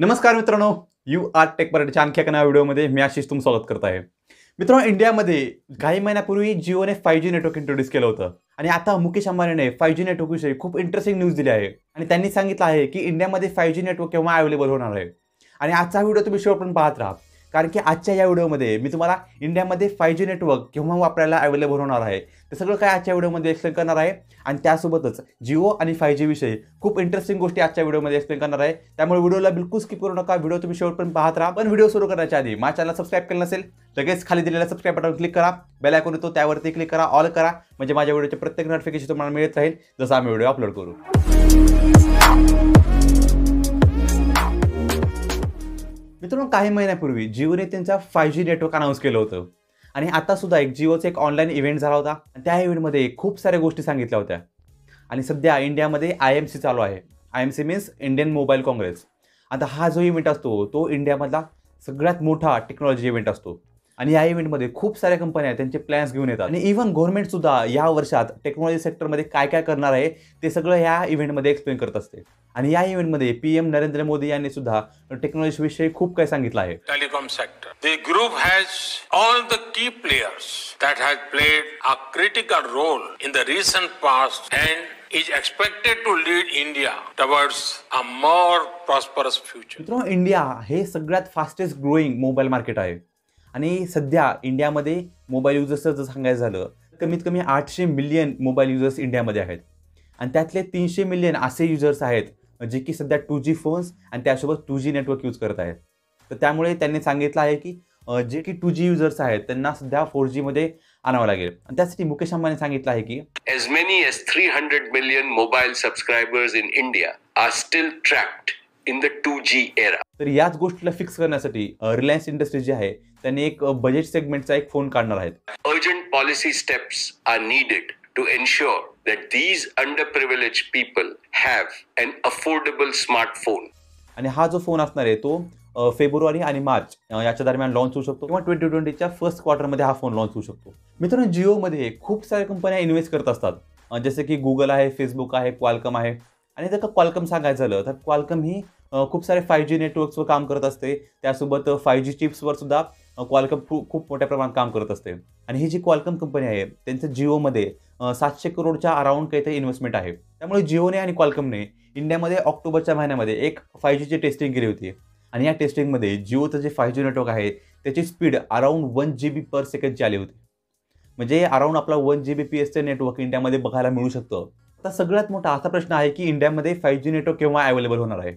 नमस्कार मित्रांनो, you R take परेडच्या आणखी एका नव्या व्हिडिओमध्ये मी आशिष तुम स्वागत करत आहे। मित्रांनो, इंडियामध्ये काही महिन्यापूर्वी जिओने 5G नेटवर्क इंट्रोड्यूस केलं होतं आणि आता मुकेश अंबानीने 5G नेटवर्कविषयी खूप इंटरेस्टिंग न्यूज दिली आहे आणि त्यांनी सांगितलं आहे की इंडियामध्ये 5G नेटवर्क केव्हा अवेलेबल होणार आहे। आणि आजचा व्हिडिओ तुम्ही शेवटपर्यंत पाहत राहा, कारण की आजच्या या व्हिडिओमध्ये मी तुम्हाला इंडियामध्ये 5G नेटवर्क केव्हा वापरायला अवेलेबल होणार आहे ते सगळं काय आजच्या व्हिडिओमध्ये एक्सप्लेन करणार आहे। आणि त्यासोबतच जिओ आणि 5G विषयी खूप इंटरेस्टिंग गोष्टी आजच्या व्हिडिओमध्ये एक्सप्लेन करणार आहे, त्यामुळे व्हिडिओला बिलकुल स्किप करू नका। व्हिडिओ तुम्ही शेवटपर्यंत पाहत राहा। पण व्हिडिओ सुरू करण्याच्या आधी माझ्या चॅनलला सबस्क्राईब केलं नसेल लगेच खाली दिलेल्या सबस्क्राइब बटन क्लिक करा, बेल आयकॉन येतो त्यावरती क्लिक करा, ऑल करा, म्हणजे माझ्या व्हिडिओचे प्रत्येक नोटिफिकेशन तुम्हाला मिळत राहील जसं आम्ही व्हिडिओ अपलोड करू। मित्रांनो, काही महिन्यापूर्वी जिओने त्यांचा 5G नेटवर्क अनाउन्स केलं होतं आणि आता सुद्धा एक जिओचा एक ऑनलाईन इव्हेंट झाला होता आणि त्या इव्हेंटमध्ये खूप साऱ्या गोष्टी सांगितल्या होत्या। आणि सध्या इंडियामध्ये IMC चालू आहे। IMC means Indian mobile congress. आता हा जो इव्हेंट असतो तो इंडियामधला सगळ्यात मोठा टेक्नॉलॉजी इव्हेंट असतो आणि या इव्हेंटमध्ये खूप साऱ्या कंपन्या त्यांचे प्लॅन्स घेऊन येतात आणि इव्हन गव्हर्नमेंटसुद्धा या वर्षात टेक्नॉलॉजी सेक्टरमध्ये काय काय करणार आहे ते सगळं ह्या इव्हेंटमध्ये एक्सप्लेन करत असते। आणि या इव्हेंटमध्ये PM नरेंद्र मोदी यांनी सुद्धा टेक्नॉलॉजीविषयी खूप काही सांगितलं आहे। Telecom sector the group has all the key players that has played a critical role in the recent past and is expected to lead India towards a more prosperous future. मित्रांनो, India हे सगळ्यात fastest growing mobile market आहे आणि सध्या इंडियामध्ये mobile युजर्सचं जर सांगायचं झालं कमीत कमी 800 मिलियन मोबाईल युजर्स इंडियामध्ये आहेत आणि त्यातले 300 मिलियन असे युजर्स आहेत जे की सध्या 2G फोन्स आणि त्यासोबत 2G नेटवर्क यूज करत आहेत। तर त्यामुळे त्यांनी सांगितलं आहे की जे की 2G युजर्स आहेत त्यांना सध्या 4G मध्ये आणावं लागेल आणि त्यासाठी मुकेश अंबानी सांगितलं आहे की as many as 300 million mobile subscribers in India are still trapped in the 2G era. तर याच गोष्टीला फिक्स करण्यासाठी रिलायन्स इंडस्ट्री जी आहे त्यांनी एक बजेट सेगमेंटचा एक फोन काढणार आहेत। Urgent policy steps are needed to ensure that these underprivileged people have an affordable smartphone. आणि हा जो फोन असणार आहे तो फेब्रुवारी आणि मार्च याच्या दरम्यान लॉन्च होऊ शकतो किंवा 2020च्या फर्स्ट क्वार्टरमध्ये हा फोन लॉन्च होऊ शकतो। मित्रांनो, जिओमध्ये खूप साऱ्या कंपन्या इन्व्हेस्ट करत असतात, जसे की गुगल आहे, फेसबुक आहे, क्वालकॉम आहे। आणि जर का क्वालकॉम सांगायचं झालं तर क्वालकॉम ही खूप सारे 5G नेटवर्क्सवर काम करत असते, त्यासोबत 5G चिप्सवर सुद्धा क्वालकॉम खूप मोठ्या प्रमाणात काम करत असते। आणि ही जी क्वालकॉम कंपनी आहे त्यांचं जिओमध्ये 700 करोडच्या अराउंड काहीतरी इन्व्हेस्टमेंट आहे। त्यामुळे जिओने आणि क्वालकॉमने इंडियामध्ये ऑक्टोबरच्या महिन्यामध्ये एक 5Gची टेस्टिंग केली होती आणि या टेस्टिंगमध्ये जिओचं जे 5G नेटवर्क आहे त्याची स्पीड अराउंड 1 GB/सेकंडची आली होती, म्हणजे अराउंड आपला 1 Gbps नेटवर्क इंडियामध्ये बघायला मिळू शकतं। आता सगळ्यात मोठा असा प्रश्न आहे की इंडियामध्ये 5G नेटवर्क केव्हा अवेलेबल होणार आहे।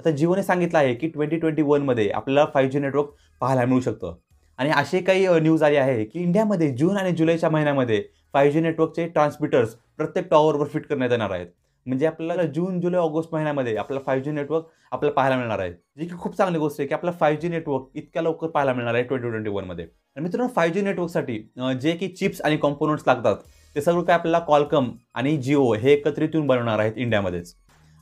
आता जिओने सांगितलं आहे की 2021मध्ये आपल्याला 5G नेटवर्क पाहायला मिळू शकतं आणि असे काही न्यूज आली आहे की इंडियामध्ये जून आणि जुलैच्या महिन्यामध्ये 5G नेटवर्कचे ट्रान्समिटर्स प्रत्येक टॉवरवर फिट करण्यात येणार आहेत, म्हणजे आपल्याला जून जुलै ऑगस्ट महिन्यामध्ये आपला 5G नेटवर्क आपल्याला पाहायला मिळणार आहे, जी की खूप चांगली गोष्ट आहे की आपला 5G नेटवर्क इतक्या लवकर पाहायला मिळणार आहे 2021मध्ये। आणि मित्रांनो, 5G नेटवर्कसाठी जे की चिप्स आणि कॉम्पोनंट्स लागतात ते सर्व काय आपल्याला क्वालकॉम आणि जिओ हे एकत्रित येऊन बनवणार आहेत इंडियामध्येच।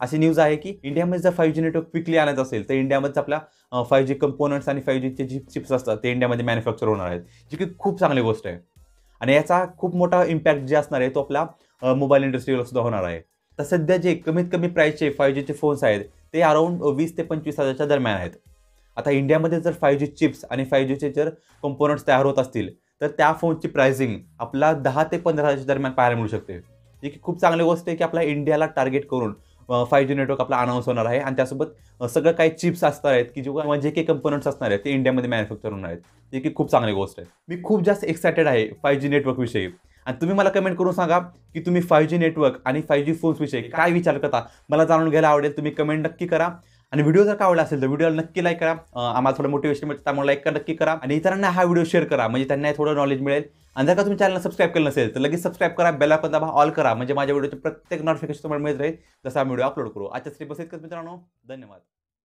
अशी न्यूज आहे की इंडियामध्ये जर 5G नेटवर्क क्विकली आणायचं असेल तर इंडियामध्ये आपला 5G कंपोनंट्स आणि 5Gचे जे चिप्स असतात ते इंडियामध्ये मॅन्युफॅक्चर होणार आहेत, जी की खूप चांगली गोष्ट आहे। आणि याचा खूप मोठा इम्पॅक्ट जे असणार आहे तो आपला मोबाईल इंडस्ट्रीवर सुद्धा होणार आहे। तर सध्या जे कमीत कमी प्राईसचे 5Gचे फोन्स आहेत ते अराउंड 20 ते 25 हजारच्या दरम्यान आहेत। आता इंडियामध्ये जर 5G चिप्स आणि 5Gचे जर कंपोनंट्स तयार होत असतील तर त्या फोनची प्राइसिंग आपला 10 ते 15 हजारच्या दरम्यान पाहायला मिळू शकते, जी की खूप चांगली गोष्ट आहे की आपल्या इंडियाला टार्गेट करून 5G नेटवर्क आपला अनाऊन्स होणार आहे। आणि त्यासोबत सगळं काही चिप्स असणार आहेत की जे काही कंपोनंट्स असणार आहेत ते इंडियामध्ये मॅन्युफॅक्चर होणार आहेत, जे की खूप चांगली गोष्ट आहे। मी खूप जास्त एक्सायटेड आहे 5G नेटवर्कविषयी आणि तुम्ही मला कमेंट करून सांगा की तुम्ही 5G नेटवर्क आणि 5G फोन्सविषयी काय विचार करता, मला जाणून घ्यायला आवडेल। तुम्ही कमेंट नक्की करा आणि व्हिडिओ जर का आवडला असेल तर व्हिडिओला नक्की लाईक करा, आम्हाला थोडं मोटिवेशन मिळतं त्यामुळे लाईक नक्की करा आणि इतरांना हा व्हिडिओ शेअर करा म्हणजे त्यांना थोडं नॉलेज मिळेल। आणि जर का तुम्ही चॅनलला सबस्क्राईब केलं नसेल तर लगेच सबस्क्राईब करा, बेल आयकॉन दाबा, ऑल करा, म्हणजे माझ्या व्हिडिओचे प्रत्येक नोटिफिकेशन तुम्हाला मिळत राहील जसं आम्ही व्हिडिओ अपलोड करू। आजच्या स्टेप बस इतकंच मित्रांनो, धन्यवाद।